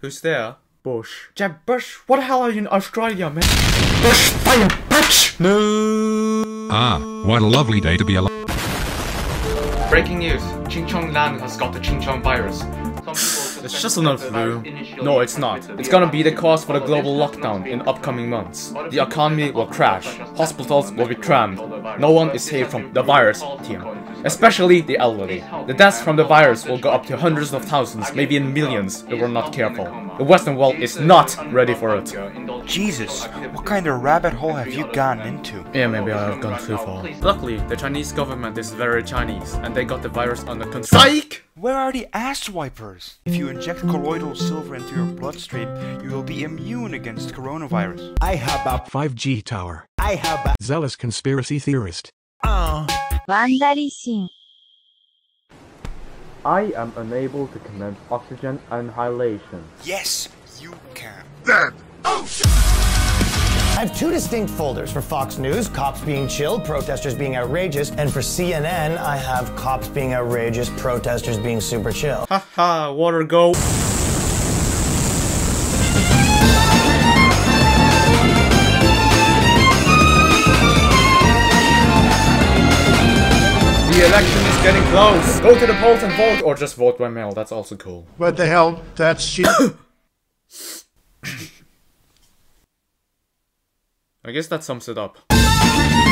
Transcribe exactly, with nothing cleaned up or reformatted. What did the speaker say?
Who's there? Bush. Jeb Bush. What the hell are you in Australia, man? Bush fire, bitch! No. Ah, what a lovely day to be alive. Breaking news: Chingchong Lan has got the Chingchong virus. It's just another flu. No, it's not. It's gonna be the cause for the global lockdown in upcoming months. The economy will crash. Hospitals will be crammed. No one is safe from the virus, Tian. Especially the elderly. The deaths from the virus will go up to hundreds of thousands, maybe in millions, if we're not careful. The Western world is not ready for it. Jesus, what kind of rabbit hole have you gotten into? Yeah, maybe I have gone too far. Luckily, the Chinese government is very Chinese, and they got the virus under control. Psych! Where are the ass wipers? If you inject colloidal silver into your bloodstream, you will be immune against coronavirus. I have a five G tower. I have a zealous conspiracy theorist. Oh. Vandalism. I am unable to commence oxygen inhalation. Yes, you can. Then. Oh shit! I have two distinct folders for Fox News, cops being chill, protesters being outrageous, and for C N N, I have cops being outrageous, protesters being super chill. Haha, water go. The election is getting close. Go to the polls and vote, or just vote by mail. That's also cool. What the hell? That's shit. I guess that sums it up.